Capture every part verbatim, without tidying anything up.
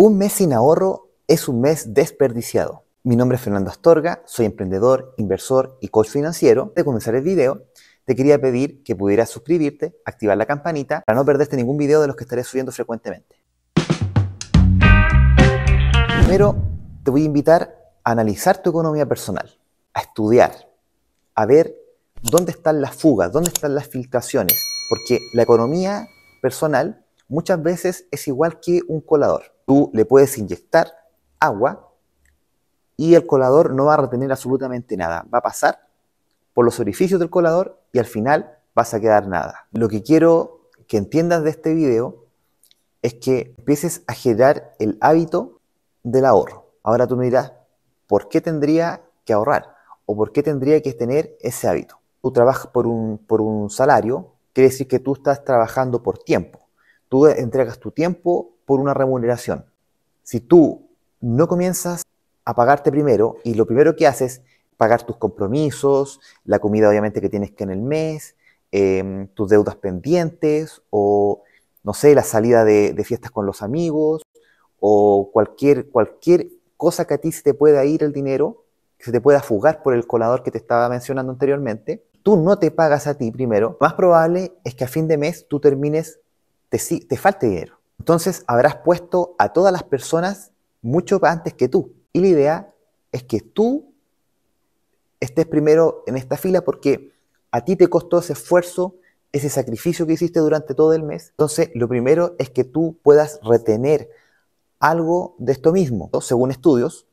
Un mes sin ahorro es un mes desperdiciado. Mi nombre es Fernando Astorga, soy emprendedor, inversor y coach financiero. Antes de comenzar el video, te quería pedir que pudieras suscribirte, activar la campanita para no perderte ningún video de los que estaré subiendo frecuentemente. Primero, te voy a invitar a analizar tu economía personal, a estudiar, a ver dónde están las fugas, dónde están las filtraciones, porque la economía personal muchas veces es igual que un colador. Tú le puedes inyectar agua y el colador no va a retener absolutamente nada. Va a pasar por los orificios del colador y al final vas a quedar nada. Lo que quiero que entiendas de este video es que empieces a generar el hábito del ahorro. Ahora tú me dirás, ¿por qué tendría que ahorrar? ¿O por qué tendría que tener ese hábito? Tú trabajas por un, por un salario, quiere decir que tú estás trabajando por tiempo. Tú entregas tu tiempo por una remuneración. Si tú no comienzas a pagarte primero, y lo primero que haces es pagar tus compromisos, la comida obviamente que tienes que en el mes, eh, tus deudas pendientes, o no sé, la salida de, de fiestas con los amigos, o cualquier, cualquier cosa que a ti se te pueda ir el dinero, que se te pueda fugar por el colador que te estaba mencionando anteriormente, tú no te pagas a ti primero, lo más probable es que a fin de mes tú termines, te, te falte dinero. Entonces habrás puesto a todas las personas mucho antes que tú. Y la idea es que tú estés primero en esta fila porque a ti te costó ese esfuerzo, ese sacrificio que hiciste durante todo el mes. Entonces lo primero es que tú puedas retener algo de esto mismo. Según estudios,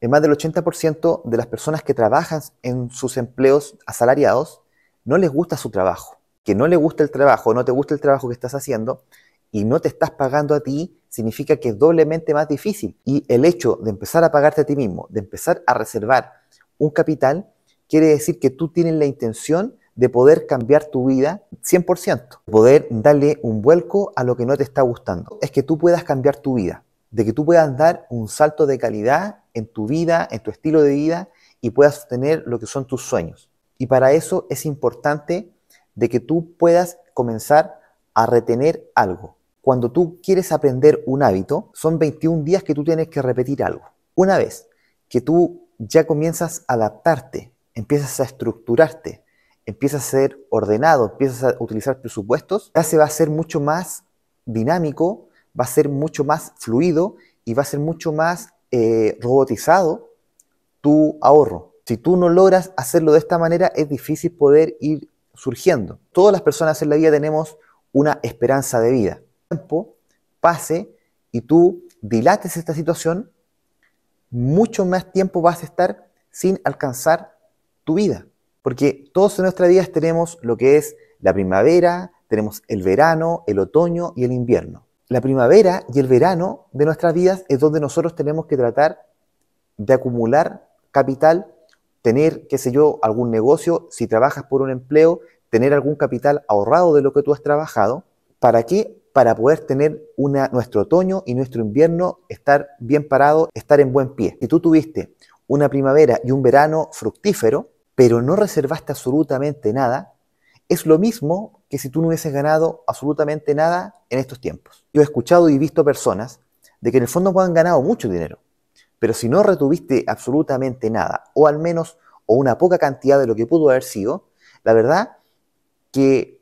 en más del ochenta por ciento de las personas que trabajan en sus empleos asalariados no les gusta su trabajo. Que no les gusta el trabajo, no te gusta el trabajo que estás haciendo, y no te estás pagando a ti, significa que es doblemente más difícil. Y el hecho de empezar a pagarte a ti mismo, de empezar a reservar un capital, quiere decir que tú tienes la intención de poder cambiar tu vida cien por ciento, poder darle un vuelco a lo que no te está gustando. Es que tú puedas cambiar tu vida, de que tú puedas dar un salto de calidad en tu vida, en tu estilo de vida, y puedas obtener lo que son tus sueños. Y para eso es importante de que tú puedas comenzar a retener algo. Cuando tú quieres aprender un hábito, son veintiún días que tú tienes que repetir algo. Una vez que tú ya comienzas a adaptarte, empiezas a estructurarte, empiezas a ser ordenado, empiezas a utilizar presupuestos, ya se va a ser mucho más dinámico, va a ser mucho más fluido y va a ser mucho más eh, robotizado tu ahorro. Si tú no logras hacerlo de esta manera, es difícil poder ir surgiendo. Todas las personas en la vida tenemos una esperanza de vida. Tiempo pase y tú dilates esta situación, mucho más tiempo vas a estar sin alcanzar tu vida. Porque todos en nuestra vida tenemos lo que es la primavera, tenemos el verano, el otoño y el invierno. La primavera y el verano de nuestras vidas es donde nosotros tenemos que tratar de acumular capital, tener, qué sé yo, algún negocio, si trabajas por un empleo, tener algún capital ahorrado de lo que tú has trabajado. ¿Para qué? Para poder tener una, nuestro otoño y nuestro invierno, estar bien parado, estar en buen pie. Si tú tuviste una primavera y un verano fructífero, pero no reservaste absolutamente nada, es lo mismo que si tú no hubieses ganado absolutamente nada en estos tiempos. Yo he escuchado y visto personas de que en el fondo han ganado mucho dinero, pero si no retuviste absolutamente nada, o al menos o una poca cantidad de lo que pudo haber sido, la verdad que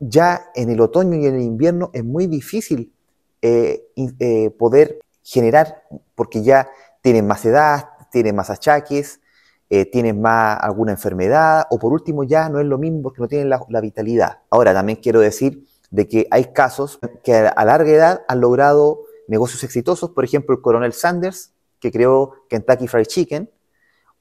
ya en el otoño y en el invierno es muy difícil eh, eh, poder generar, porque ya tienen más edad, tienen más achaques, eh, tienen más alguna enfermedad, o por último ya no es lo mismo porque no tienen la, la vitalidad. Ahora también quiero decir de que hay casos que a larga edad han logrado negocios exitosos, por ejemplo el coronel Sanders, que creó Kentucky Fried Chicken,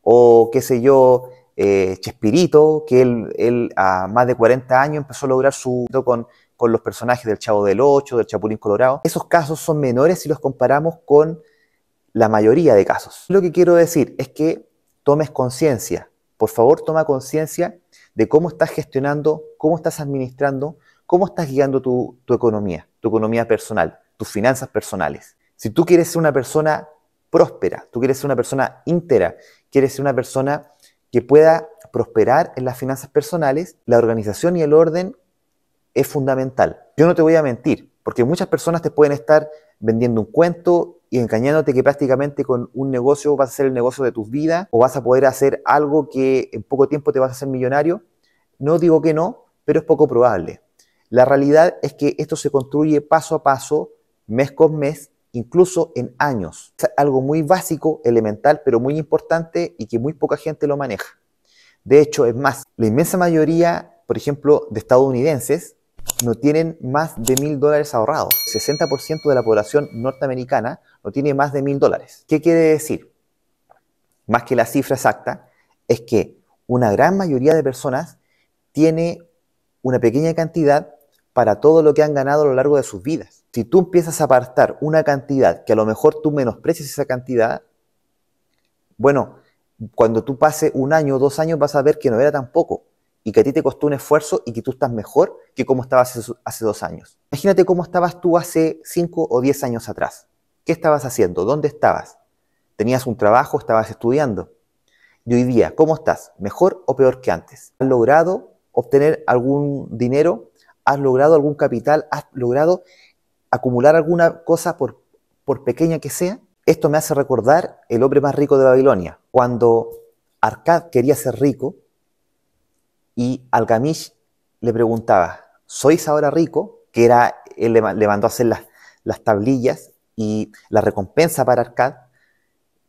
o qué sé yo, Eh, Chespirito, que él, él a más de cuarenta años empezó a lograr su con, con los personajes del Chavo del Ocho, del Chapulín Colorado. Esos casos son menores si los comparamos con la mayoría de casos. Lo que quiero decir es que tomes conciencia, por favor toma conciencia de cómo estás gestionando, cómo estás administrando, cómo estás guiando tu, tu economía, tu economía personal, tus finanzas personales. Si tú quieres ser una persona próspera, tú quieres ser una persona íntegra, quieres ser una persona que pueda prosperar en las finanzas personales, la organización y el orden es fundamental. Yo no te voy a mentir, porque muchas personas te pueden estar vendiendo un cuento y engañándote que prácticamente con un negocio vas a hacer el negocio de tus vidas o vas a poder hacer algo que en poco tiempo te vas a hacer millonario. No digo que no, pero es poco probable. La realidad es que esto se construye paso a paso, mes con mes, incluso en años. Es algo muy básico, elemental, pero muy importante y que muy poca gente lo maneja. De hecho, es más, la inmensa mayoría, por ejemplo, de estadounidenses, no tienen más de mil dólares ahorrados. El sesenta por ciento de la población norteamericana no tiene más de mil dólares. ¿Qué quiere decir? Más que la cifra exacta, es que una gran mayoría de personas tiene una pequeña cantidad para todo lo que han ganado a lo largo de sus vidas. Si tú empiezas a apartar una cantidad que a lo mejor tú menosprecias esa cantidad, bueno, cuando tú pases un año o dos años vas a ver que no era tan poco y que a ti te costó un esfuerzo y que tú estás mejor que como estabas hace, hace dos años. Imagínate cómo estabas tú hace cinco o diez años atrás. ¿Qué estabas haciendo? ¿Dónde estabas? ¿Tenías un trabajo? ¿Estabas estudiando? Y hoy día, ¿cómo estás? ¿Mejor o peor que antes? ¿Has logrado obtener algún dinero? ¿Has logrado algún capital? ¿Has logrado acumular alguna cosa por, por pequeña que sea? Esto me hace recordar El hombre más rico de Babilonia. Cuando Arkad quería ser rico, y Al-Gamish le preguntaba, ¿sois ahora rico? Que era, él le, le mandó a hacer las, las tablillas y la recompensa para Arkad,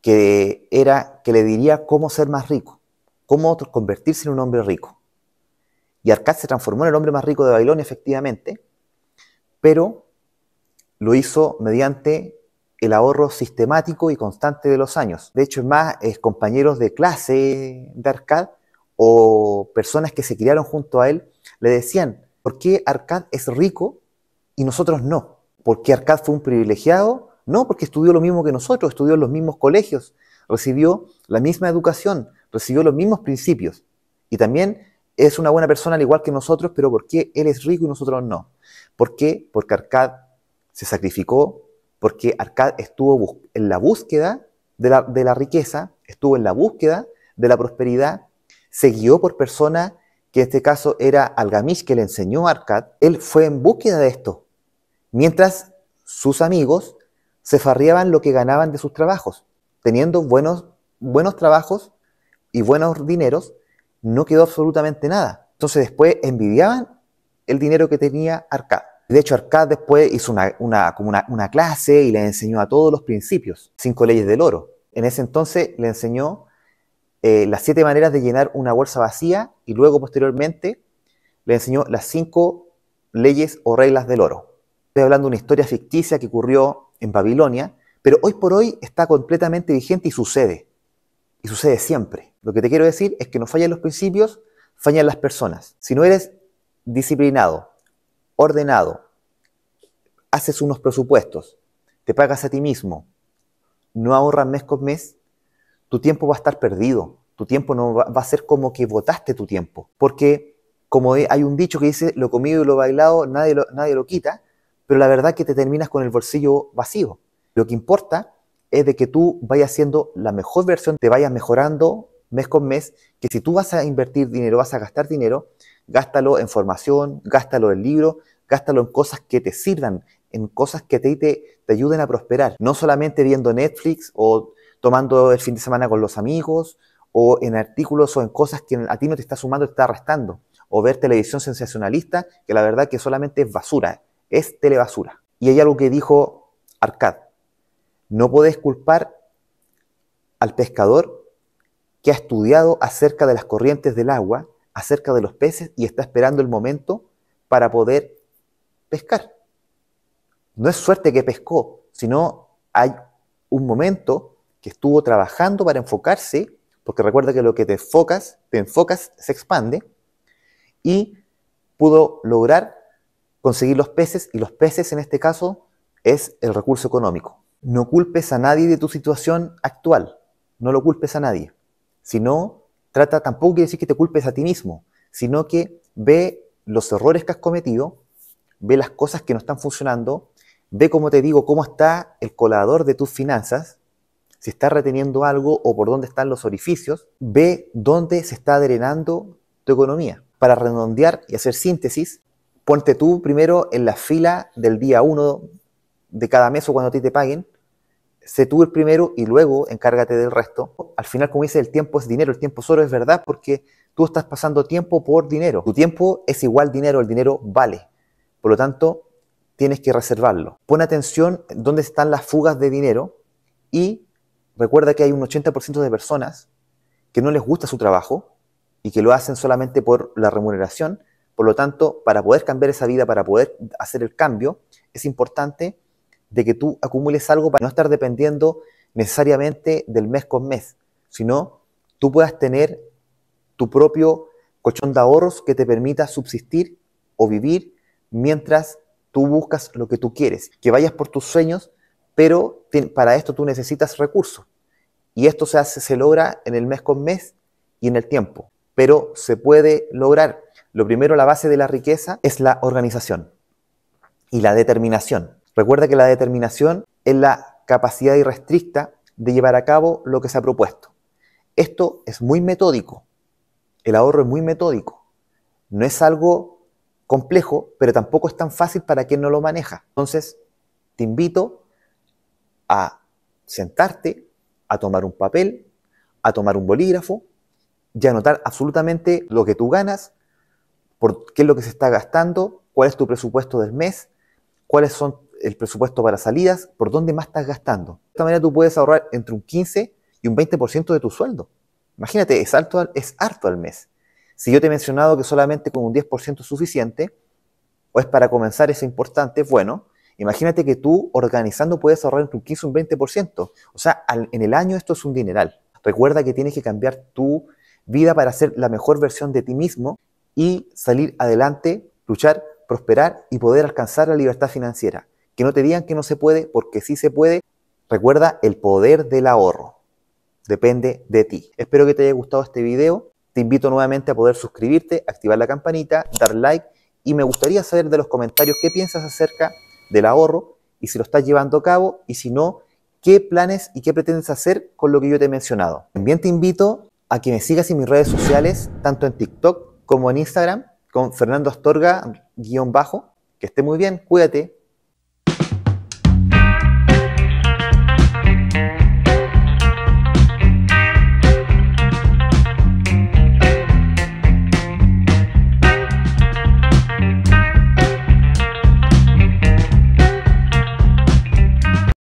que era que le diría cómo ser más rico, cómo convertirse en un hombre rico. Y Arkad se transformó en el hombre más rico de Babilonia, efectivamente, pero lo hizo mediante el ahorro sistemático y constante de los años. De hecho, es más, es compañeros de clase de Arkad, o personas que se criaron junto a él, le decían, ¿por qué Arkad es rico y nosotros no? ¿Por qué Arkad fue un privilegiado? No, porque estudió lo mismo que nosotros, estudió en los mismos colegios, recibió la misma educación, recibió los mismos principios. Y también es una buena persona al igual que nosotros, pero ¿por qué él es rico y nosotros no? ¿Por qué? Porque Arkad se sacrificó, porque Arkad estuvo en la búsqueda de la, de la riqueza, estuvo en la búsqueda de la prosperidad, se guió por personas que en este caso era Al-Gamish, que le enseñó a Arkad. Él fue en búsqueda de esto, mientras sus amigos se farreaban lo que ganaban de sus trabajos. Teniendo buenos, buenos trabajos y buenos dineros, no quedó absolutamente nada. Entonces después envidiaban el dinero que tenía Arkad. De hecho, Arkad después hizo una, una, como una, una clase y le enseñó a todos los principios, cinco leyes del oro. En ese entonces le enseñó Eh, las siete maneras de llenar una bolsa vacía, y luego posteriormente le enseñó las cinco leyes o reglas del oro. Estoy hablando de una historia ficticia que ocurrió en Babilonia, pero hoy por hoy está completamente vigente y sucede. Y sucede siempre. Lo que te quiero decir es que no fallan los principios, fallan las personas. Si no eres disciplinado, ordenado, haces unos presupuestos, te pagas a ti mismo, no ahorras mes con mes, tu tiempo va a estar perdido, tu tiempo no va, va a ser como que botaste tu tiempo. Porque como hay un dicho que dice, lo comido y lo bailado, nadie lo, nadie lo quita, pero la verdad es que te terminas con el bolsillo vacío. Lo que importa es de que tú vayas siendo la mejor versión, te vayas mejorando mes con mes, que si tú vas a invertir dinero, vas a gastar dinero, gástalo en formación, gástalo en libros, gástalo en cosas que te sirvan, en cosas que te, te, te ayuden a prosperar. No solamente viendo Netflix o tomando el fin de semana con los amigos, o en artículos o en cosas que a ti no te está sumando, te está restando, o ver televisión sensacionalista, que la verdad que solamente es basura, es telebasura. Y hay algo que dijo Arkad, no podés culpar al pescador que ha estudiado acerca de las corrientes del agua, acerca de los peces, y está esperando el momento para poder pescar. No es suerte que pescó, sino hay un momento que estuvo trabajando para enfocarse, porque recuerda que lo que te enfocas, te enfocas, se expande, y pudo lograr conseguir los peces, y los peces en este caso es el recurso económico. No culpes a nadie de tu situación actual, no lo culpes a nadie, sino trata, tampoco quiere decir que te culpes a ti mismo, sino que ve los errores que has cometido, ve las cosas que no están funcionando, ve, como te digo, cómo está el colador de tus finanzas, si está reteniendo algo o por dónde están los orificios, ve dónde se está drenando tu economía. Para redondear y hacer síntesis, ponte tú primero en la fila del día uno de cada mes o cuando a ti te paguen sé tú el primero y luego encárgate del resto. Al final, como dice, el tiempo es dinero, el tiempo es oro, es verdad, porque tú estás pasando tiempo por dinero. Tu tiempo es igual dinero, el dinero vale. Por lo tanto, tienes que reservarlo. Pon atención dónde están las fugas de dinero y recuerda que hay un ochenta por ciento de personas que no les gusta su trabajo y que lo hacen solamente por la remuneración. Por lo tanto, para poder cambiar esa vida, para poder hacer el cambio, es importante de que tú acumules algo para no estar dependiendo necesariamente del mes con mes, sino tú puedas tener tu propio colchón de ahorros que te permita subsistir o vivir mientras tú buscas lo que tú quieres, que vayas por tus sueños, pero te, para esto tú necesitas recursos. Y esto se hace, se logra en el mes con mes y en el tiempo, pero se puede lograr. Lo primero, la base de la riqueza es la organización y la determinación. Recuerda que la determinación es la capacidad irrestricta de llevar a cabo lo que se ha propuesto. Esto es muy metódico. El ahorro es muy metódico. No es algo complejo, pero tampoco es tan fácil para quien no lo maneja. Entonces, te invito a sentarte, a tomar un papel, a tomar un bolígrafo y a anotar absolutamente lo que tú ganas, por qué es lo que se está gastando, cuál es tu presupuesto del mes, cuáles son el presupuesto para salidas, por dónde más estás gastando. De esta manera tú puedes ahorrar entre un quince y un veinte por ciento de tu sueldo. Imagínate, es, alto, es harto al mes. Si yo te he mencionado que solamente con un diez por ciento es suficiente, o es para comenzar, es importante, bueno, imagínate que tú organizando puedes ahorrar entre un quince y un veinte por ciento. O sea, al, en el año esto es un dineral. Recuerda que tienes que cambiar tu vida para ser la mejor versión de ti mismo y salir adelante, luchar, prosperar y poder alcanzar la libertad financiera. Que no te digan que no se puede, porque sí se puede. Recuerda, el poder del ahorro depende de ti. Espero que te haya gustado este video. Te invito nuevamente a poder suscribirte, activar la campanita, dar like y me gustaría saber de los comentarios qué piensas acerca del ahorro y si lo estás llevando a cabo y si no, qué planes y qué pretendes hacer con lo que yo te he mencionado. También te invito a que me sigas en mis redes sociales, tanto en TikTok como en Instagram, con Fernando Astorga guión bajo. Que esté muy bien, cuídate.